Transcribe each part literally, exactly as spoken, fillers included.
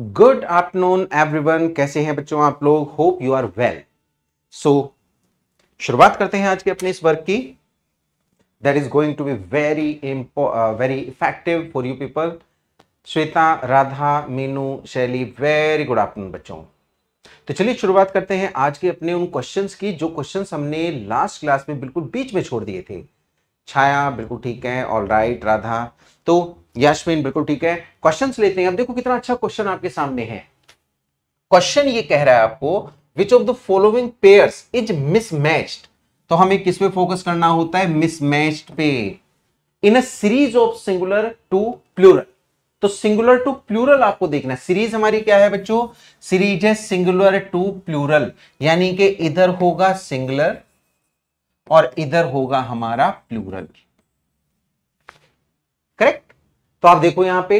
Good afternoon everyone, कैसे हैं बच्चों आप लोग? Hope you are well. So शुरुआत करते हैं आज के अपने इस वर्क की that is going to be very very effective for you people. Shweta, Radha, Meenu, Shaili, very good afternoon बच्चों। तो चलिए शुरुआत करते हैं आज के अपने उन क्वेश्चंस की जो क्वेश्चंस हमने लास्ट क्लास में बिल्कुल बीच में छोड़ दिए थे। छाया बिल्कुल ठीक है, ऑल राइट। राधा तो यास्मीन बिल्कुल ठीक है। क्वेश्चंस लेते हैं। अब देखो कितना अच्छा क्वेश्चन आपके सामने है। क्वेश्चन ये कह रहा है आपको which of the following pairs is mismatched. तो हमें किस पे फोकस करना होता है? मिसमैच्ड पे। In a series of singular to plural, तो सिंगुलर टू प्लूरल आपको देखना है। सीरीज हमारी क्या है बच्चों? सीरीज है सिंगुलर टू प्लूरल, यानी कि इधर होगा सिंगुलर और इधर होगा हमारा प्लूरल, करेक्ट। तो आप देखो यहां पे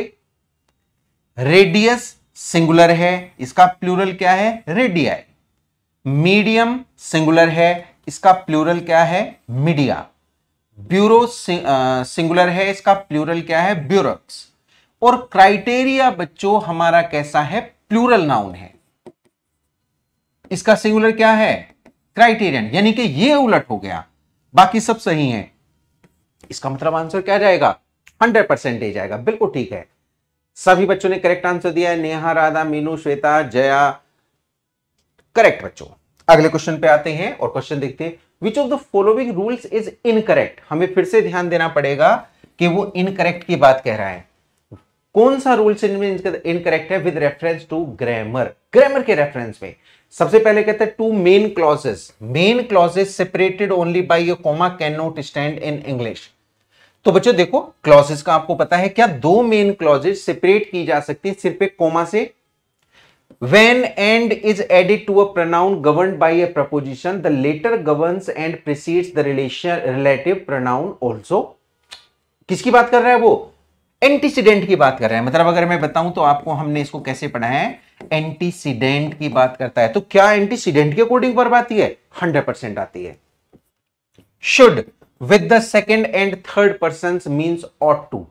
रेडियस सिंगुलर है, इसका प्लूरल क्या है? रेडियाई। मीडियम सिंगुलर है, इसका प्लूरल क्या है? मीडिया। ब्यूरो सिंगुलर है, इसका प्लूरल क्या है? ब्यूरोक्स। और क्राइटेरिया बच्चों हमारा कैसा है? प्लूरल नाउन है, इसका सिंगुलर क्या है? क्राइटेरियन, यानी कि ये उलट हो गया, बाकी सब सही है। इसका मतलब आंसर क्या जाएगा? हंड्रेड परसेंटेज आएगा, बिल्कुल ठीक है। सभी बच्चों ने करेक्ट आंसर दिया है। नेहा, राधा, मीनू, श्वेता, जया, करेक्ट बच्चों। अगले क्वेश्चन पे आते हैं और क्वेश्चन देखते हैं which of the following rules is incorrect. हमें फिर से ध्यान देना पड़ेगा कि वो इनकरेक्ट की बात कह रहा है। कौन सा रूल्स इनमें इनकरेक्ट है with reference to grammar, grammar के रेफरेंस में। सबसे पहले कहते हैं two main clauses, main clauses separated only by a comma can not stand in English. तो बच्चों देखो क्लॉजेस का आपको पता है क्या? दो मेन क्लॉजेस सेपरेट की जा सकती है सिर्फ एक कॉमा से। When and is added to a pronoun governed by a preposition the latter governs and precedes the relation relative pronoun also. किसकी बात कर रहा है वो? एंटीसीडेंट की बात कर रहे हैं। मतलब अगर मैं बताऊं तो आपको हमने इसको कैसे पढ़ा है? एंटीसीडेंट की बात करता है। तो क्या एंटीसीडेंट के अकॉर्डिंग वर्ब आती है? हंड्रेड परसेंट आती है। Should with the second and third person means ought to.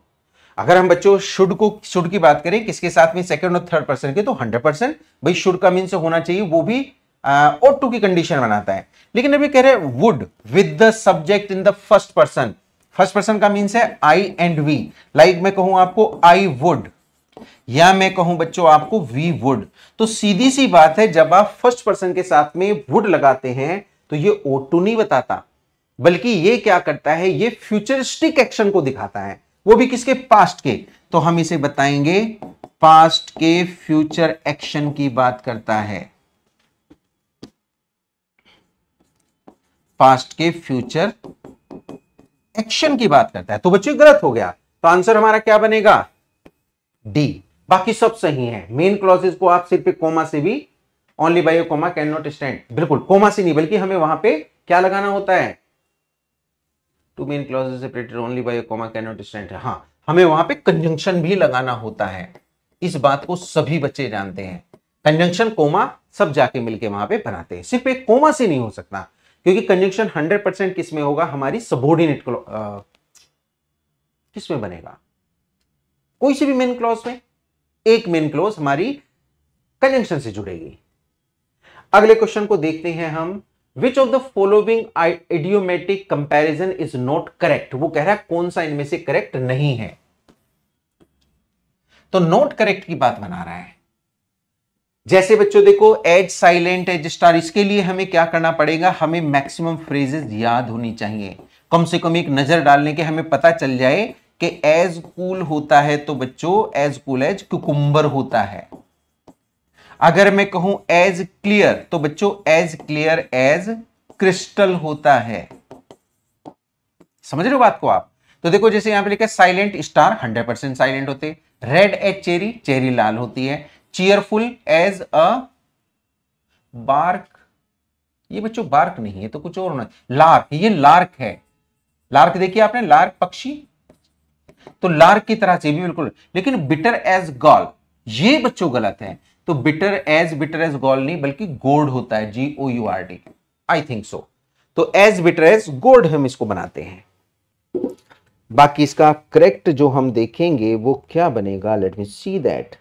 अगर हम बच्चों शुड को शुड की बात करें किसके साथ में? सेकंड और थर्ड पर्सन के, तो हंड्रेड परसेंट भाई शुड का मीन्स होना चाहिए, वो भी ऑट टू की कंडीशन बनाता है। लेकिन अभी कह रहे हैं would with the subject in the first person. First person का मीन्स है आई एंड वी। लाइक मैं कहूं आपको आई वुड, या मैं कहूं बच्चों आपको वी वुड। तो सीधी सी बात है जब आप फर्स्ट पर्सन के साथ में वुड लगाते हैं तो ये ought to नहीं बताता, बल्कि ये क्या करता है? ये फ्यूचरिस्टिक एक्शन को दिखाता है, वो भी किसके? पास्ट के। तो हम इसे बताएंगे पास्ट के फ्यूचर एक्शन की बात करता है, पास्ट के फ्यूचर एक्शन की बात करता है। तो बच्चों गलत हो गया। तो आंसर हमारा क्या बनेगा? डी। बाकी सब सही है। मेन क्लॉजेस को आप सिर्फ कोमा से भी, only by comma can not stand, बिल्कुल कोमा से नहीं बल्कि हमें वहां पे क्या लगाना होता है? Two main clauses separated only by comma can not stand. हाँ, हमें वहां पे कंजंक्शन भी लगाना होता है। इस बात को सभी बच्चे जानते हैं। कंजंक्शन कोमा सब जाके मिलके वहां पे बनाते हैं, सिर्फ एक कोमा से नहीं हो सकता, क्योंकि कंजंक्शन हंड्रेड परसेंट किसमें होगा? हमारी सबोर्डिनेट किसमें बनेगा? कोई से भी मेन क्लॉज में। एक मेन क्लॉज हमारी कंजंक्शन से जुड़ेगी। अगले क्वेश्चन को देखते हैं हम। Which of the following idiomatic comparison is not correct. वो कह रहा है कौन सा इनमें से करेक्ट नहीं है। तो नॉट करेक्ट की बात बना रहा है। जैसे बच्चों देखो एज, साइलेंट, एज स्टार, इसके लिए हमें क्या करना पड़ेगा? हमें मैक्सिमम फ्रेजेस याद होनी चाहिए, कम से कम एक नजर डालने के हमें पता चल जाए कि एज कूल होता है तो बच्चों एज कूल एज कुकुम्बर होता है। अगर मैं कहूं एज क्लियर तो बच्चों एज क्लियर एज क्रिस्टल होता है। समझ रहे हो बात को आप? तो देखो जैसे यहां पे लिखा silent star hundred percent silent होते, रेड एज चेरी, चेरी लाल होती है, चीयरफुल एज अ बार्क, ये बच्चों बार्क नहीं है तो कुछ और होना, लार्क, ये लार्क है, लार्क देखिए आपने, लार्क पक्षी, तो लार्क की तरह से भी बिल्कुल। लेकिन बिटर एज गॉल, ये बच्चों गलत है। तो bitter as, bitter as gall नहीं बल्कि गोर्ड होता है, G O U R D, I think so. तो एज बिटर एज गोर्ड हम इसको बनाते हैं। बाकी इसका करेक्ट जो हम देखेंगे वो क्या बनेगा? Let me see that.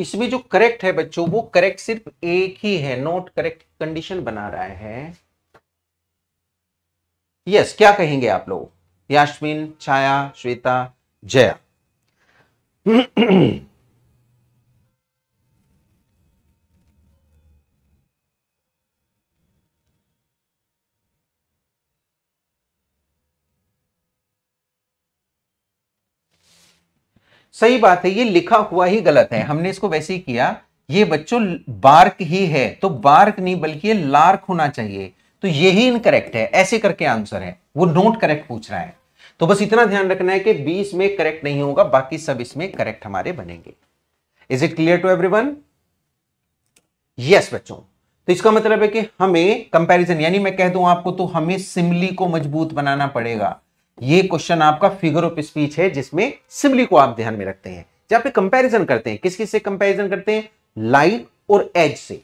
इसमें जो करेक्ट है बच्चों वो करेक्ट सिर्फ एक ही है, नॉट करेक्ट कंडीशन बना रहा है। यस yes, क्या कहेंगे आप लोग? यास्मीन, छाया, श्वेता, जया। सही बात है, ये लिखा हुआ ही गलत है, हमने इसको वैसे ही किया। ये बच्चों बार्क ही है तो बार्क नहीं बल्कि ये लार्क होना चाहिए, तो ये ही इनकरेक्ट है। ऐसे करके आंसर है, वो नॉट करेक्ट पूछ रहा है। तो बस इतना ध्यान रखना है कि बीस में करेक्ट नहीं होगा, बाकी सब इसमें करेक्ट हमारे बनेंगे। Is it clear to everyone? Yes बच्चों, तो इसका मतलब है कि हमें कंपैरिजन, यानी मैं कह दूं आपको तो हमें सिमली को मजबूत बनाना पड़ेगा। ये क्वेश्चन आपका फिगर ऑफ स्पीच है जिसमें सिमली को आप ध्यान में रखते हैं। जब पे कंपैरिजन करते हैं, किस किस से कंपैरिजन करते हैं? लाइन और एज से।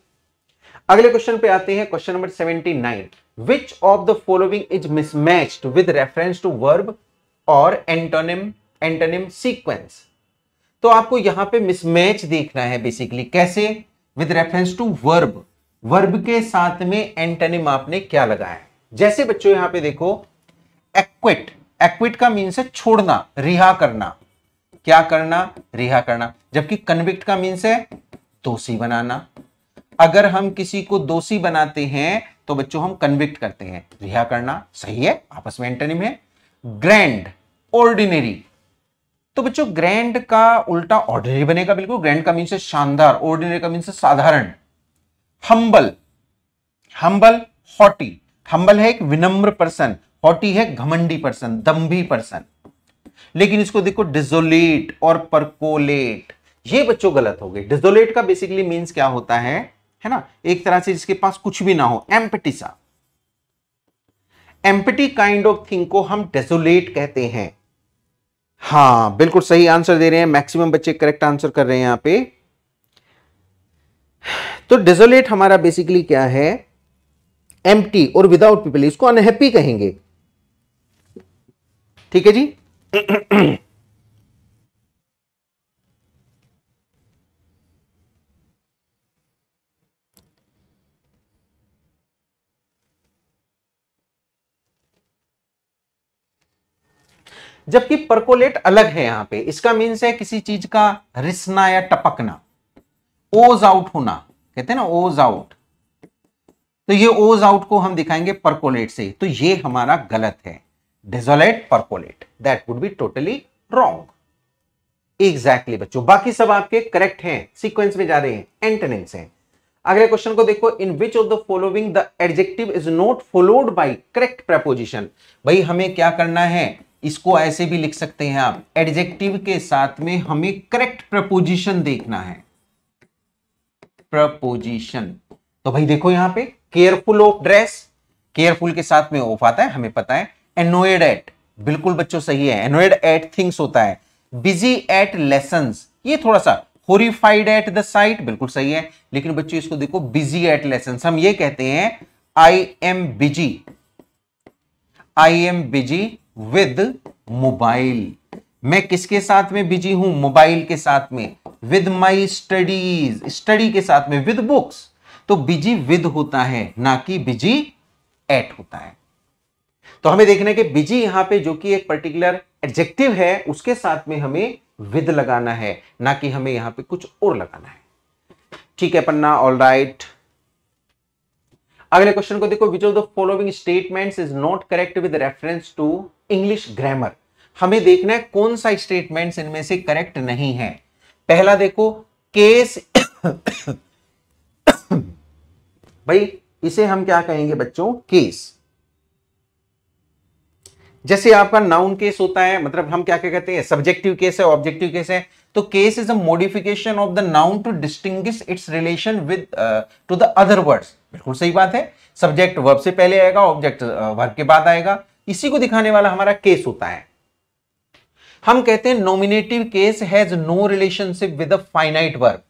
अगले क्वेश्चन पे आते हैं, क्वेश्चन नंबर उन्यासी। Which of the following is mismatched with reference to verb और एंटोनिम एंटोनिम सीक्वेंस? तो आपको यहां पे मिसमैच देखना है बेसिकली। कैसे? With reference to verb, verb के साथ में एंटोनिम आपने क्या लगाया। जैसे बच्चों यहां पे देखो, एक्विट, एक्विट का मीन्स है छोड़ना, रिहा करना। क्या करना? रिहा करना। जबकि कन्विक्ट का मीन्स है दोषी बनाना। अगर हम किसी को दोषी बनाते हैं तो बच्चों हम कन्विक्ट करते हैं, रिहा करना। सही है, आपस में एंटोनिम है। ग्रैंड, ऑर्डिनरी, तो बच्चों ग्रैंड का उल्टा ऑर्डिनरी बनेगा। बिल्कुल, ग्रैंड का मीन्स है शानदार, ऑर्डिनरी का मीन्स है साधारण। हम्बल, हम्बल हॉटी, हम्बल है एक विनम्र पर्सन, हॉटी है घमंडी पर्सन, दंभी पर्सन। लेकिन इसको देखो, डिसोलेट और परकोलेट, ये बच्चों गलत हो गए। डिसोलेट का बेसिकली मींस क्या होता है, है ना, एक तरह से जिसके पास कुछ भी ना हो, एम्प्टी सा। एम्प्टी काइंड ऑफ थिंग को हम डिसोलेट कहते हैं। हाँ बिल्कुल सही आंसर दे रहे हैं, मैक्सिमम बच्चे करेक्ट आंसर कर रहे हैं यहां पे। तो डिसोलेट हमारा बेसिकली क्या है, एम्प्टी और विदाउट पीपल, इसको अनहैप्पी कहेंगे। ठीक है जी। जबकि परकोलेट अलग है यहां पे, इसका मीन्स है किसी चीज का रिसना या टपकना, ओज आउट होना, कहते हैं ना ओज आउट। तो ये ओज आउट को हम दिखाएंगे परकोलेट से, तो ये हमारा गलत है। Desolate, percolate, that would be totally wrong. Exactly बच्चों, बाकी सब आपके करेक्ट हैं, सीक्वेंस में जा रहे हैं, एंटोनिम्स हैं। अगले क्वेश्चन को देखो, in which of the following the adjective is not followed by correct preposition. भाई हमें क्या करना है, इसको ऐसे भी लिख सकते हैं आप, एडजेक्टिव के साथ में हमें करेक्ट प्रीपोजिशन देखना है, प्रीपोजिशन। तो भाई देखो यहां पे, केयरफुल ऑफ ड्रेस, केयरफुल के साथ में ऑफ आता है, हमें पता है। एनोयड एट, बिल्कुल बच्चों सही है, एनोयड एट थिंग्स होता है। बिजी एट लेसंस, ये थोड़ा सा, होरिफाइड एट द साइट, बिल्कुल सही है। लेकिन बच्चों इसको देखो, बिजी एट लेसंस, हम ये कहते हैं I am busy, I am busy with mobile. मैं किसके साथ में बिजी हूं? मोबाइल के साथ में। विद माई स्टडीज, स्टडी के साथ में, विद बुक्स। तो बिजी विद होता है, ना कि बिजी एट होता है। तो हमें देखना है कि बिजी यहां पे जो कि एक पर्टिकुलर एडजेक्टिव है, उसके साथ में हमें विद लगाना है, ना कि हमें यहां पे कुछ और लगाना है। ठीक है पन्ना, ऑल राइट। अगले क्वेश्चन को देखो, which of the following statements is not correct with reference to English grammar. हमें देखना है कौन सा स्टेटमेंट्स इनमें से करेक्ट नहीं है। पहला देखो, केस भाई इसे हम क्या कहेंगे बच्चों? केस। जैसे आपका नाउन केस होता है, मतलब हम क्या क्या कहते हैं, सब्जेक्टिव केस है, ऑब्जेक्टिव केस है। तो case is a modification of the noun to distinguish its relation with to the other words. बिल्कुल सही बात है, सब्जेक्ट वर्ब से पहले आएगा, ऑब्जेक्ट वर्ब के बाद आएगा, इसी को दिखाने वाला हमारा केस होता है। हम कहते हैं nominative case has no relationship with a finite verb.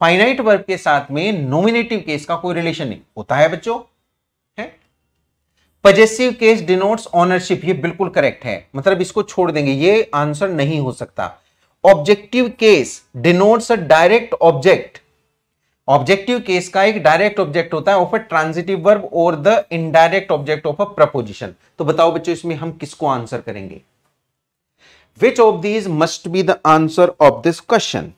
Finite verb के साथ में नॉमिनेटिव केस का कोई रिलेशन नहीं होता है बच्चों, है। पजेसिव केस डिनोट्स ऑनरशिप, ये बिल्कुल करेक्ट है, मतलब इसको छोड़ देंगे, ये आंसर नहीं हो सकता। Objective case denotes a direct object. Objective case का एक डायरेक्ट ऑब्जेक्ट होता है ऑफ अ ट्रांजिटिव वर्ब और the indirect object of a preposition. तो बताओ बच्चों इसमें हम किसको आंसर करेंगे? Which of these must be the answer of this question?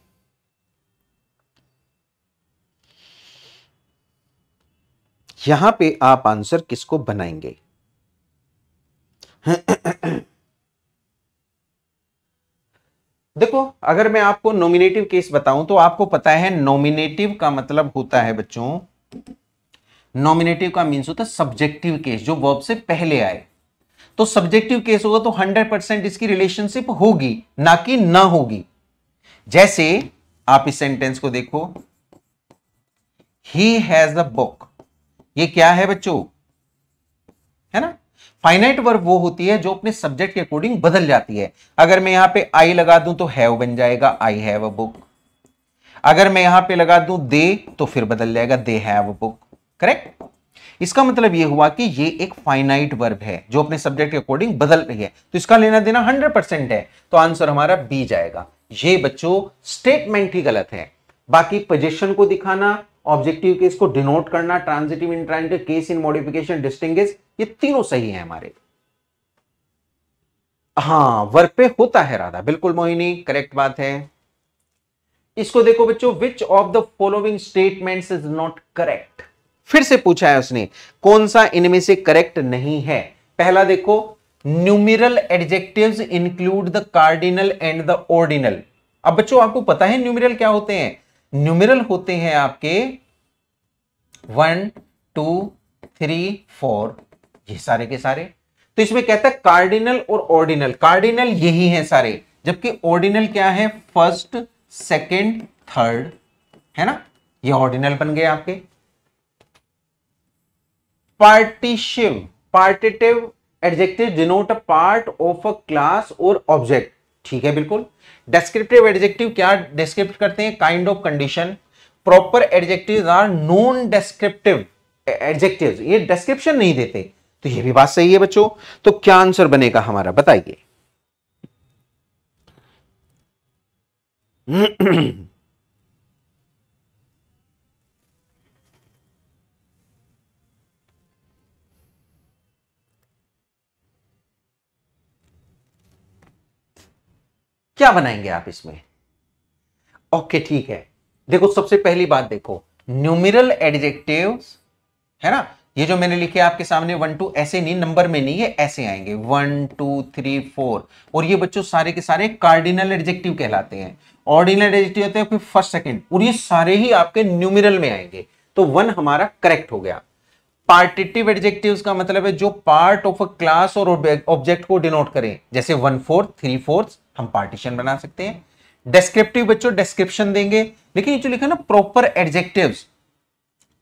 यहां पे आप आंसर किसको बनाएंगे? देखो अगर मैं आपको नॉमिनेटिव केस बताऊं तो आपको पता है नॉमिनेटिव का मतलब होता है बच्चों, नॉमिनेटिव का मीन्स होता है सब्जेक्टिव केस जो वर्ब से पहले आए। तो सब्जेक्टिव केस होगा तो हंड्रेड परसेंट इसकी रिलेशनशिप होगी, ना कि ना होगी। जैसे आप इस सेंटेंस को देखो, ही हैज अ बुक, ये क्या है बच्चों? है ना, फाइनाइट वर्ब वो होती है जो अपने सब्जेक्ट के अकॉर्डिंग बदल जाती है। अगर मैं यहां पे आई लगा दूं तो हैव बन जाएगा आई हैव अ बुक। अगर मैं यहां पे लगा दूं दे तो फिर बदल जाएगा they have a book. Correct, इसका मतलब यह हुआ कि ये एक फाइनाइट वर्ब है जो अपने सब्जेक्ट के अकॉर्डिंग बदल रही है, तो इसका लेना देना हंड्रेड परसेंट है। तो आंसर हमारा बी जाएगा। ये बच्चों स्टेटमेंट ही गलत है, बाकी पोजीशन को दिखाना, ऑब्जेक्टिव केस को डिनोट करना, transitive intransitive case in modification distinguish, ये तीनों सही है हमारे। हाँ वर्ब पे होता है राधा, बिल्कुल मोहिनी, करेक्ट बात है। इसको देखो बच्चों, which of the following statements is not correct. फिर से पूछा है उसने कौन सा इनमें से करेक्ट नहीं है। पहला देखो, numeral adjectives include the cardinal and the ordinal. अब बच्चों आपको पता है न्यूमेरल क्या होते हैं? न्यूमेरल होते हैं आपके वन टू थ्री फोर, ये सारे के सारे। तो इसमें कहता है कार्डिनल और ऑर्डिनल, कार्डिनल यही है सारे, जबकि ऑर्डिनल क्या है? फर्स्ट सेकेंड थर्ड, है ना, ये ऑर्डिनल बन गए आपके। Partitive, partitive adjective denote a part of a class और ऑब्जेक्ट, ठीक है बिल्कुल। डिस्क्रिप्टिव एडजेक्टिव क्या डिस्क्रिप्ट करते हैं? Kind of condition. Proper adjectives are non descriptive adjectives, ये डिस्क्रिप्शन नहीं देते, तो ये भी बात सही है बच्चों। तो क्या आंसर बनेगा हमारा बताइए? क्या बनाएंगे आप इसमें? ओके ठीक है, देखो सबसे पहली बात देखो, न्यूमेरल एडजेक्टिव्स है ना, ये जो मैंने लिखे आपके सामने वन टू, ऐसे नहीं, नंबर में नहीं, ये ऐसे आएंगे वन टू थ्री फोर, और ये बच्चों सारे के सारे कार्डिनल एडजेक्टिव कहलाते हैं। ऑर्डिनल एडजेक्टिव होते हैं फिर फर्स्ट सेकेंड, और ये सारे ही आपके न्यूमेरल में आएंगे, तो वन हमारा करेक्ट हो गया। पार्टिटिव एडजेक्टिव्स का मतलब है जो पार्ट ऑफ अ क्लास और ऑब्जेक्ट को डिनोट करें, जैसे वन फोर्थ थ्री फोर्थ, हम पार्टीशन बना सकते हैं। डिस्क्रिप्टिव बच्चों डिस्क्रिप्शन देंगे, लेकिन ये जो लिखा ना प्रॉपर एडजेक्टिव्स,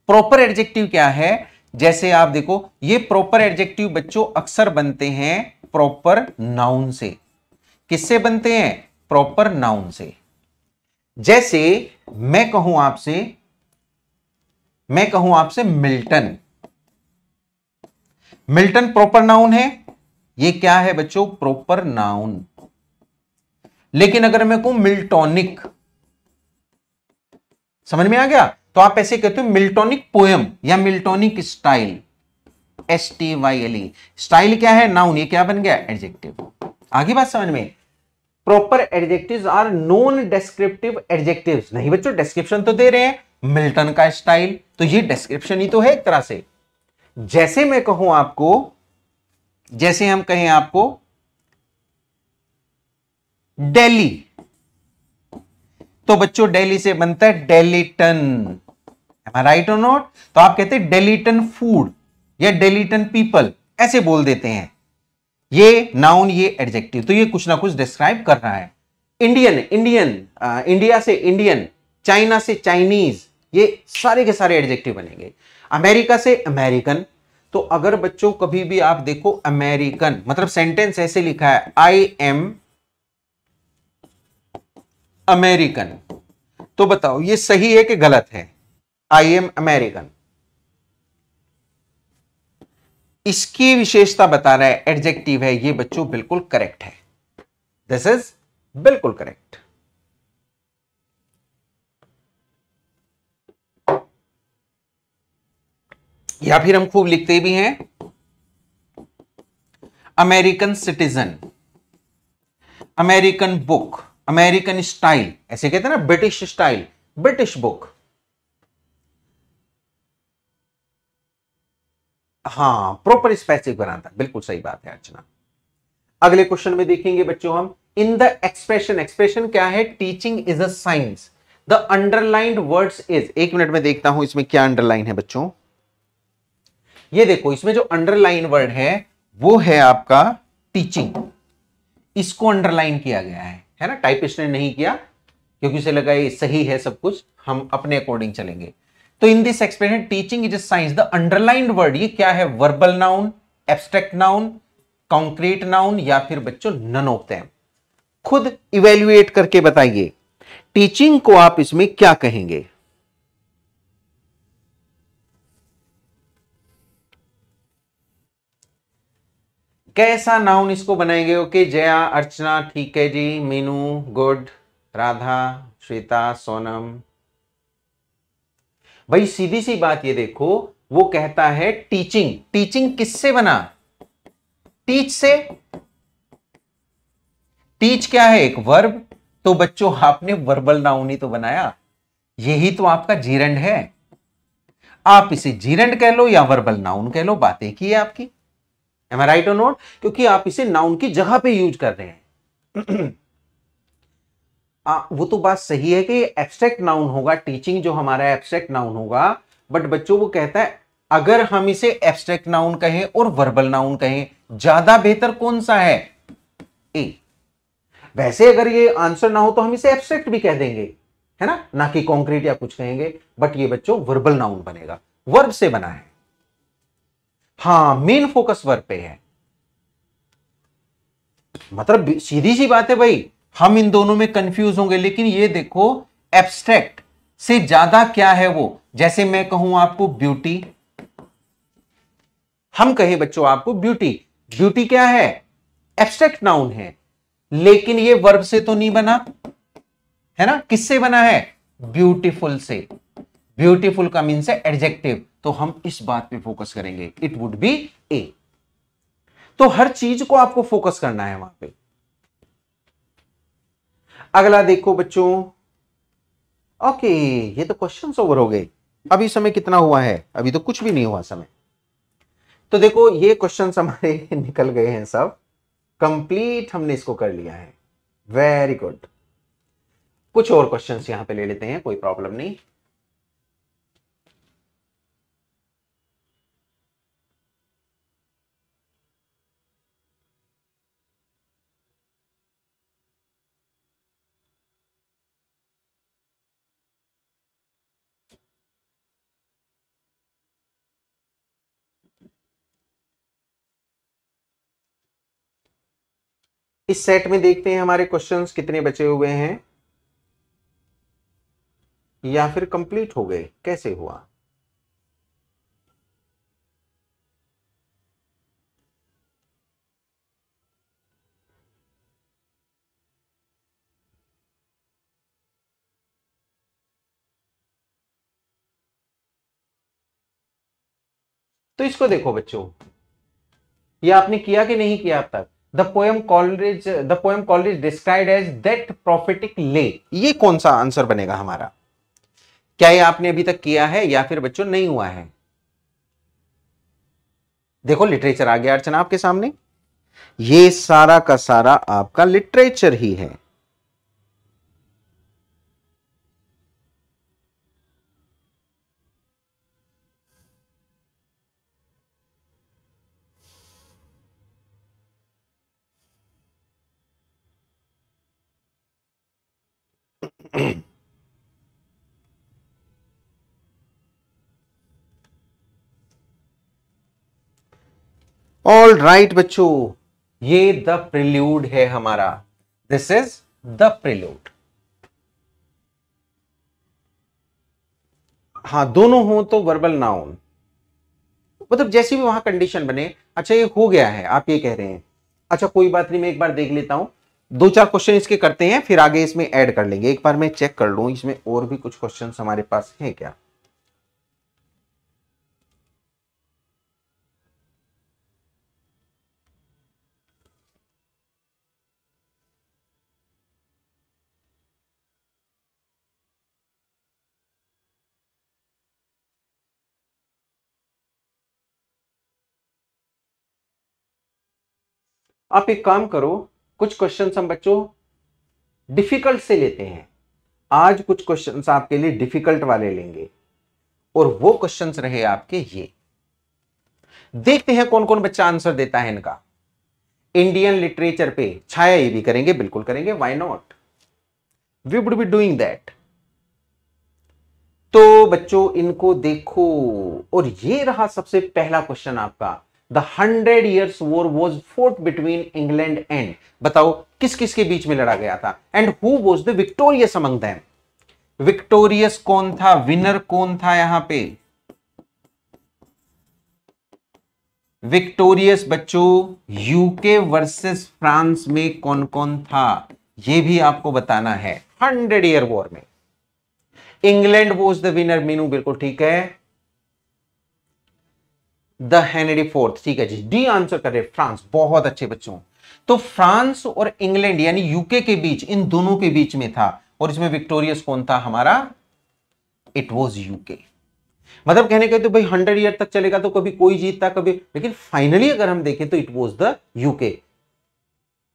प्रॉपर एडजेक्टिव क्या है? जैसे आप देखो ये प्रॉपर एडजेक्टिव बच्चों अक्सर बनते हैं प्रॉपर नाउन से। किससे बनते हैं? प्रॉपर नाउन से। जैसे मैं कहूं आपसे, मैं कहूं आपसे मिल्टन, मिल्टन प्रॉपर नाउन है, ये क्या है बच्चों? Proper noun. लेकिन अगर मैं कहूं मिल्टॉनिक, समझ में आ गया, तो आप ऐसे कहते हो मिल्टॉनिक पोएम या Miltonic style, S T Y L E. Style क्या है? नाउन, ये क्या बन गया? एडजेक्टिव। आगे बात समझ में, proper adjectives are non descriptive adjectives. नहीं बच्चों डिस्क्रिप्शन तो दे रहे हैं, मिल्टन का स्टाइल, तो ये डिस्क्रिप्शन ही तो है एक तरह से। जैसे मैं कहूं आपको, जैसे हम कहें आपको दिल्ली, तो बच्चों दिल्ली से बनता है दिल्लीटन, am I right or not? तो आप कहते हैं दिल्लीटन फूड या दिल्लीटन पीपल, ऐसे बोल देते हैं। ये नाउन, ये एडजेक्टिव, तो ये कुछ ना कुछ डिस्क्राइब कर रहा है। इंडियन, इंडियन आ, इंडिया से इंडियन, चाइना से चाइनीज, ये सारे के सारे एडजेक्टिव बनेंगे। अमेरिका से अमेरिकन, तो अगर बच्चों कभी भी आप देखो अमेरिकन, मतलब सेंटेंस ऐसे लिखा है आई एम अमेरिकन, तो बताओ ये सही है कि गलत है? आई एम अमेरिकन, इसकी विशेषता बता रहा है, एडजेक्टिव है ये बच्चों, बिल्कुल करेक्ट है। दिस इज बिल्कुल करेक्ट। या फिर हम खूब लिखते भी हैं American citizen, American book, American style, ऐसे कहते हैं ना ब्रिटिश स्टाइल, ब्रिटिश बुक। हाँ प्रॉपर स्पेसिफिक बनाता, बिल्कुल सही बात है अर्चना। अगले क्वेश्चन में देखेंगे बच्चों हम इन द एक्सप्रेशन, एक्सप्रेशन क्या है, teaching is a science, the underlined words is, एक मिनट में देखता हूं इसमें क्या अंडरलाइन है बच्चों। ये देखो इसमें जो अंडरलाइन वर्ड है वो है आपका टीचिंग, इसको अंडरलाइन किया गया है है ना, टाइपिस्ट ने नहीं किया क्योंकि उसे लगा ये सही है सब कुछ, हम अपने अकॉर्डिंग चलेंगे। तो in this expression teaching is a science the underlined word, ये क्या है, verbal noun, abstract noun, concrete noun या फिर बच्चों नन ऑफ देम। खुद इवेल्युएट करके बताइए टीचिंग को आप इसमें क्या कहेंगे। कैसा नाउन इसको बनाएंगे। ओके जया, अर्चना ठीक है जी, मीनू गुड, राधा, श्वेता, सोनम। भाई सीधी सी बात, ये देखो वो कहता है टीचिंग, टीचिंग किससे बना, टीच से। टीच क्या है, एक वर्ब, तो बच्चों आपने वर्बल नाउन ही तो बनाया, यही तो आपका जीरंड है। आप इसे जीरंड कह लो या वर्बल नाउन कह लो, बातें की है आपकी, एम आई राइट और नॉट, क्योंकि आप इसे नाउन की जगह पे यूज कर रहे हैं। आ, वो तो बात सही है कि एब्स्ट्रैक्ट नाउन होगा टीचिंग, जो हमारा एब्स्ट्रैक्ट नाउन होगा, बट बच्चों वो कहता है अगर हम इसे एब्स्ट्रैक्ट नाउन कहें और वर्बल नाउन कहें ज्यादा बेहतर कौन सा है, ए। वैसे अगर ये आंसर ना हो तो हम इसे एब्स्ट्रैक्ट भी कह देंगे, है ना, ना कि कॉन्क्रीट या कुछ कहेंगे, बट ये बच्चों वर्बल नाउन बनेगा, वर्ब से बना है। हाँ मेन फोकस वर्ब पे है, मतलब सीधी सी बात है भाई, हम इन दोनों में कंफ्यूज होंगे, लेकिन ये देखो एब्स्ट्रैक्ट से ज्यादा क्या है वो। जैसे मैं कहूं आपको ब्यूटी, हम कहे बच्चों आपको ब्यूटी, ब्यूटी क्या है, एब्स्ट्रैक्ट नाउन है, लेकिन ये वर्ब से तो नहीं बना है ना, किससे बना है, ब्यूटीफुल से, ब्यूटीफुल का मीन्स है एडजेक्टिव, तो हम इस बात पे फोकस करेंगे, इट वुड बी ए। तो हर चीज को आपको फोकस करना है वहां पे। अगला देखो बच्चों, ओके ये तो क्वेश्चंस ओवर हो गए। अभी समय कितना हुआ है, अभी तो कुछ भी नहीं हुआ समय। तो देखो ये क्वेश्चंस हमारे निकल गए हैं सब, कंप्लीट हमने इसको कर लिया है, वेरी गुड। कुछ और क्वेश्चंस यहां पे ले लेते हैं, कोई प्रॉब्लम नहीं। इस सेट में देखते हैं हमारे क्वेश्चंस कितने बचे हुए हैं, या फिर कंप्लीट हो गए, कैसे हुआ। तो इसको देखो बच्चों, ये आपने किया कि नहीं किया अब तक। The poem Coleridge, the poem Coleridge described as that prophetic lay, ये कौन सा आंसर बनेगा हमारा, क्या ये आपने अभी तक किया है या फिर बच्चों नहीं हुआ है। देखो लिटरेचर आ गया अर्चना आपके सामने, ये सारा का सारा आपका लिटरेचर ही है। ऑल राइट बच्चों, ये द प्रिल्यूड है हमारा, दिस इज द प्रिल्यूड। हाँ दोनों हो तो वर्बल नाउन, मतलब जैसी भी वहां कंडीशन बने। अच्छा ये हो गया है, आप ये कह रहे हैं, अच्छा कोई बात नहीं, मैं एक बार देख लेता हूं, दो चार क्वेश्चन इसके करते हैं, फिर आगे इसमें ऐड कर लेंगे। एक बार मैं चेक कर लूं इसमें और भी कुछ क्वेश्चन हमारे पास हैं क्या। आप एक काम करो, कुछ क्वेश्चन हम बच्चों डिफिकल्ट से लेते हैं। आज कुछ क्वेश्चन आपके लिए डिफिकल्ट वाले लेंगे और वो क्वेश्चन रहे आपके ये। देखते हैं कौन कौन बच्चा आंसर देता है इनका। इंडियन लिटरेचर पे छाया ये भी करेंगे, बिल्कुल करेंगे, why not, we would be doing that. तो बच्चों इनको देखो, और ये रहा सबसे पहला क्वेश्चन आपका। The hundred years war was fought between England and, बताओ किस किस के बीच में लड़ा गया था, and who was the victorious among them. Victorious कौन था, विनर कौन था यहां पे? विक्टोरियस बच्चों यूके वर्सेस फ्रांस में कौन कौन था यह भी आपको बताना है। हंड्रेड ईयर वॉर में England was the winner, Meenu बिल्कुल ठीक है। द हेनरी फोर्थ, ठीक है जी, डी आंसर कर रहे फ्रांस, बहुत अच्छे बच्चों। तो फ्रांस और इंग्लैंड यानी यूके के बीच, इन दोनों के बीच में था, और इसमें विक्टोरियस कौन था हमारा? It was UK. मतलब कहने का तो भाई हंड्रेड ईयर तक चलेगा तो कभी कोई जीतता कभी, लेकिन फाइनली अगर हम देखें तो it was the UK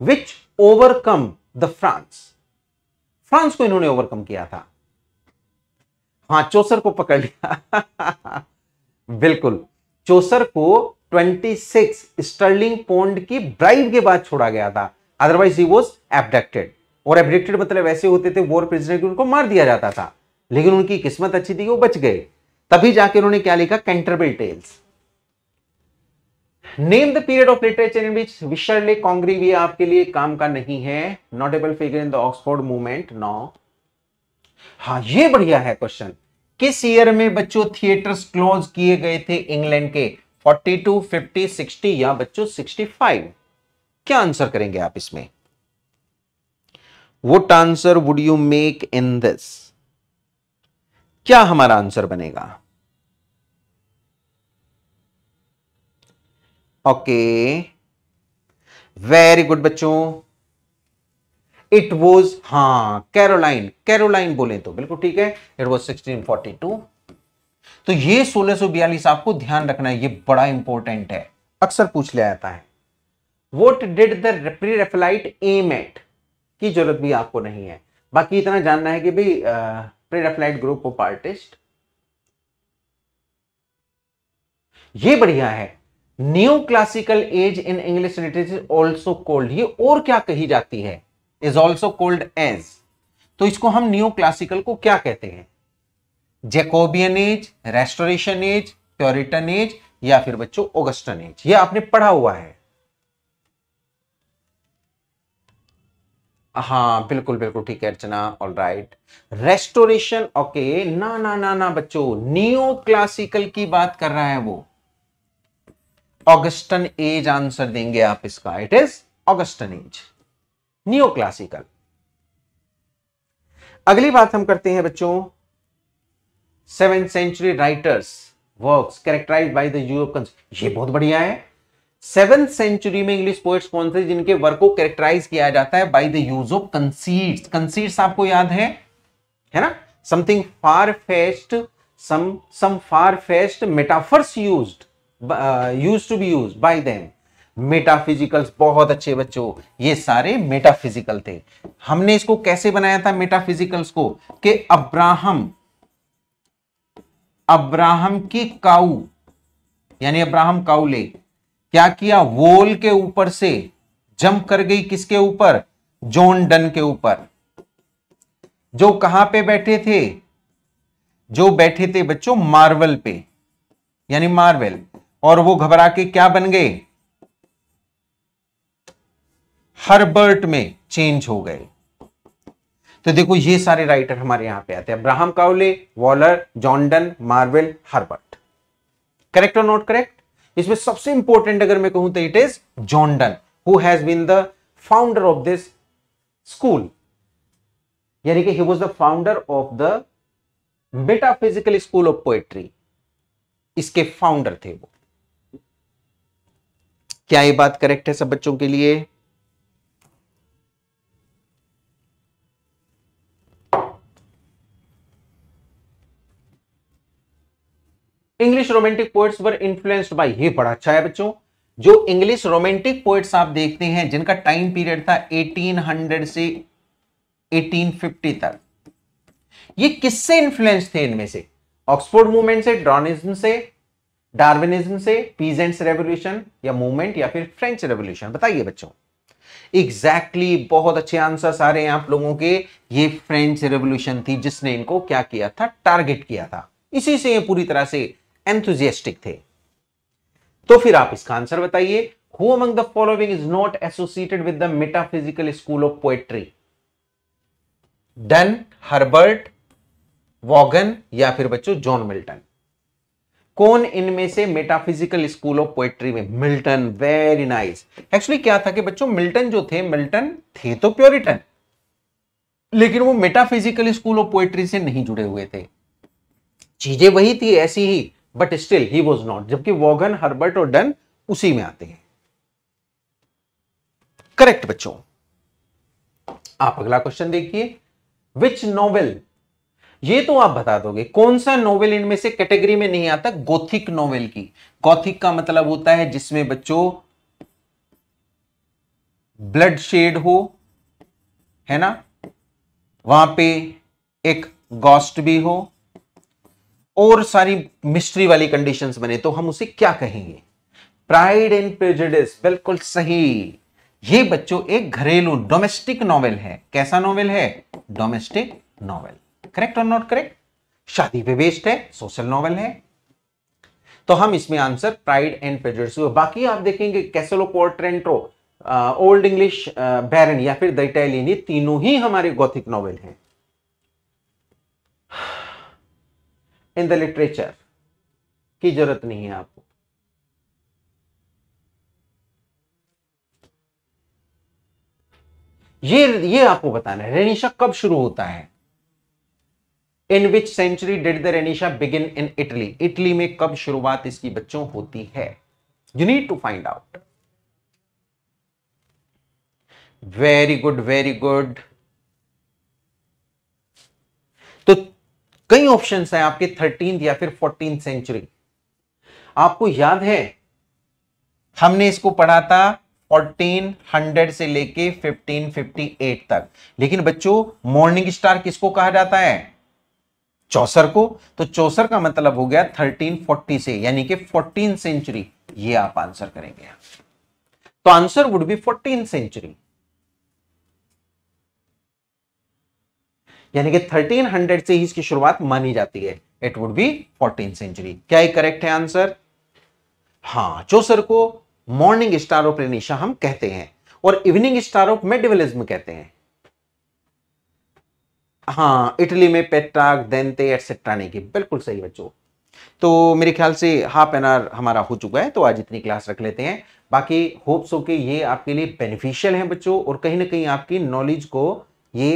which overcome the France. France को इन्होंने ओवरकम किया था, हाँ चौसर को पकड़ लिया बिल्कुल, चौसर को छब्बीस स्टर्लिंग पौंड की ब्राइब के बाद छोड़ा गया था, अदरवाइज ही वॉज एब्डक्टेड। और एब्डक्टेड मतलब ऐसे होते थे वॉर प्रिजनर, उनको मार दिया जाता था, लेकिन उनकी किस्मत अच्छी थी, वो बच गए। तभी जाके उन्होंने क्या लिखा, Canterbury Tales. Name the period of literature in which Wycherley Congreve, भी आपके लिए काम का नहीं है, notable figure in the Oxford movement, no. हाँ ये बढ़िया है क्वेश्चन, किस ईयर में बच्चों थिएटर्स क्लोज किए गए थे इंग्लैंड के? बयालीस, पचास, साठ या बच्चों पैंसठ। क्या आंसर करेंगे आप इसमें? What answer would you make in this? क्या हमारा आंसर बनेगा? ओके वेरी गुड बच्चों, इट वॉज, हाँ कैरोलाइन, कैरोलाइन बोले तो बिल्कुल ठीक है, इट वॉज सोलह सौ बयालीस। तो ये सोलह सौ बयालीस आपको ध्यान रखना है, ये बड़ा इंपॉर्टेंट है, अक्सर पूछ लिया जाता है। What did the Pre-Raphaelite aim at, की जरूरत भी आपको नहीं है। बाकी इतना जानना है कि भाई प्रीरेफेलाइट ग्रुप ऑफ आर्टिस्ट, ये बढ़िया है। New classical age in English literature also called, ये और क्या कही जाती है, इज ऑल्सो कोल्ड एज। तो इसको हम न्यू क्लासिकल को क्या कहते हैं? Jacobean age, restoration age, Puritan age, या फिर बच्चों ऑगस्टन एज, ये आपने पढ़ा हुआ है। हाँ बिल्कुल बिल्कुल ठीक है Archana, all right. Restoration, okay, ना ना ना ना बच्चों, न्यू क्लासिकल की बात कर रहा है वो। ऑगस्टन एज आंसर देंगे आप इसका, it is Augustan age, new classical. अगली बात हम करते हैं बच्चों, seventh century writers works characterised by the Europe, ये बहुत बढ़िया है। सेवेंथ सेंचुरी में इंग्लिश पोएट्स कौन से जिनके वर्क को कैरेक्टराइज किया जाता है by the use of conceits. Conceits आपको याद है है ना, something far fetched, some some far fetched metaphors used used to be used by them. Metaphysicals, बहुत अच्छे बच्चों, ये सारे मेटाफिजिकल थे। हमने इसको कैसे बनाया था मेटाफिजिकल्स को, कि अब्राहम अब्राहम की काऊ, यानी अब्राहम काउले क्या किया, वॉल के ऊपर से जंप कर गई, किसके ऊपर? जॉन डन के ऊपर। जो कहां पे बैठे थे, जो बैठे थे बच्चों मार्वल पे, यानी मार्वल, और वो घबरा के क्या बन गए, हर्बर्ट में चेंज हो गए। तो देखो ये सारे राइटर हमारे यहां पे आते हैं, Abraham Cowley, Waller, John Donne, Marvell, Herbert. Correct और नॉट करेक्ट? इसमें सबसे इंपॉर्टेंट अगर मैं कहूं तो it is John Donne, who has been the founder of this school, यानी कि he was the founder of the metaphysical school of poetry, इसके फाउंडर थे वो। क्या ये बात करेक्ट है सब बच्चों के लिए? English romantic poets were influenced by, ये बड़ा अच्छा है बच्चों, जो इंग्लिश रोमांटिक पोएट्स आप देखते हैं जिनका टाइम पीरियड था अठारह सौ से अठारह सौ पचास तक, ये किससे इन्फ्लुएंस थे? इनमें से ऑक्सफोर्ड मूवमेंट से, ड्रॉनिज्म से, डार्विनिज्म से, पीजेंट्स रेवोल्यूशन या मूवमेंट, या फिर फ्रेंच रेवोल्यूशन? बताइए बच्चों। एग्जैक्टली exactly, बहुत अच्छे आंसर आ रहे हैं आप लोगों के। ये फ्रेंच रेवोल्यूशन थी जिसने इनको क्या किया था, टारगेट किया था। इसी से ये पूरी तरह से एंथुजियास्टिक थे। तो फिर आप इसका आंसर बताइए, who among the following is not associated with the metaphysical school of poetry? Donne, Herbert, Vaughan या फिर बच्चों जॉन मिल्टन? कौन इनमें से मेटाफिजिकल स्कूल ऑफ पोएट्री में? Milton, very nice. एक्चुअली क्या था कि बच्चों मिल्टन जो थे, मिल्टन थे तो प्योरिटन, लेकिन वो मेटाफिजिकल स्कूल ऑफ पोएट्री से नहीं जुड़े हुए थे। चीजें वही थी ऐसी ही, but still he was not. जबकि वॉगन, हर्बर्ट और डन उसी में आते हैं। करेक्ट बच्चों। आप अगला क्वेश्चन देखिए, विच नॉवेल? ये तो आप बता दोगे, कौन सा नॉवेल इनमें से कैटेगरी में नहीं आता गोथिक नॉवेल की? गोथिक का मतलब होता है जिसमें बच्चों ब्लड शेड हो, है ना, वहां पे एक गॉस्ट भी हो और सारी मिस्ट्री वाली कंडीशंस बने, तो हम उसे क्या कहेंगे? प्राइड एंड प्रेजुडिस, बिल्कुल सही। ये बच्चों एक घरेलू डोमेस्टिक नॉवेल है। कैसा नॉवेल है? Domestic novel. करेक्ट और नॉट करेक्ट? शादी पे बेस्ड है, सोशल नॉवेल है, तो हम इसमें आंसर प्राइड एंड प्रेजुडिस। बाकी आप देखेंगे कैसेलो क्वाट्रेंटो, ओल्ड इंग्लिश बैरन या फिर द इटालियन, ये तीनों ही हमारे गॉथिक नॉवेल हैं। इन द लिटरेचर की जरूरत नहीं है आपको। ये ये आपको बताना है रेनिशा कब शुरू होता है। In which century did the Renaissance begin in Italy? Italy में कब शुरुआत इसकी बच्चों होती है? You need to find out. Very good, very good. तो कई ऑप्शंस हैं आपके थर्टीन्थ या फिर फोर्टीन्थ सेंचुरी। आपको याद है हमने इसको पढ़ा था फोर्टीन हंड्रेड से लेके फिफ्टीन फिफ्टी एट तक। लेकिन बच्चों मॉर्निंग स्टार किसको कहा जाता है? चौसर को। तो चौसर का मतलब हो गया थर्टीन फोर्टी से, यानी कि फोर्टीन्थ सेंचुरी। ये आप आंसर करेंगे, तो answer would be fourteenth century, यानी कि थर्टीन हंड्रेड से ही इसकी शुरुआत मानी जाती है। It would be fourteenth century. क्या ये करेक्ट है आंसर? हाँ, चौसर को मॉर्निंग स्टार ऑफ रेनिशा हम कहते हैं और इवनिंग स्टार ऑफ मेडिवलिज्म कहते हैं। हाँ, इटली में पेट्रार्क, देंते एटसेट्रा ने की। बिल्कुल सही बच्चों। तो मेरे ख्याल से हाफ एन आवर हमारा हो चुका है, तो आज इतनी क्लास रख लेते हैं। बाकी होप्स हो कि ये आपके लिए बेनिफिशियल है बच्चों, और कहीं ना कहीं आपकी नॉलेज को ये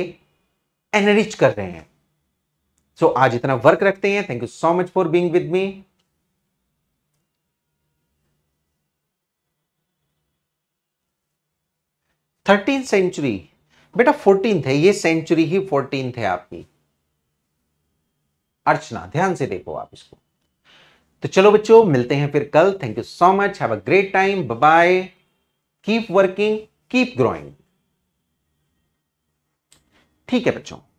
एनरिच कर रहे हैं। सो so, आज इतना वर्क रखते हैं। Thank you so much for being with me. Thirteen century बेटा, फोर्टीन्थ है, ये सेंचुरी ही फोर्टीन्थ है आपकी। अर्चना ध्यान से देखो आप इसको। तो चलो बच्चों, मिलते हैं फिर कल। Thank you so much, have a great time, bye bye, keep working, keep growing. ठीक है बच्चों।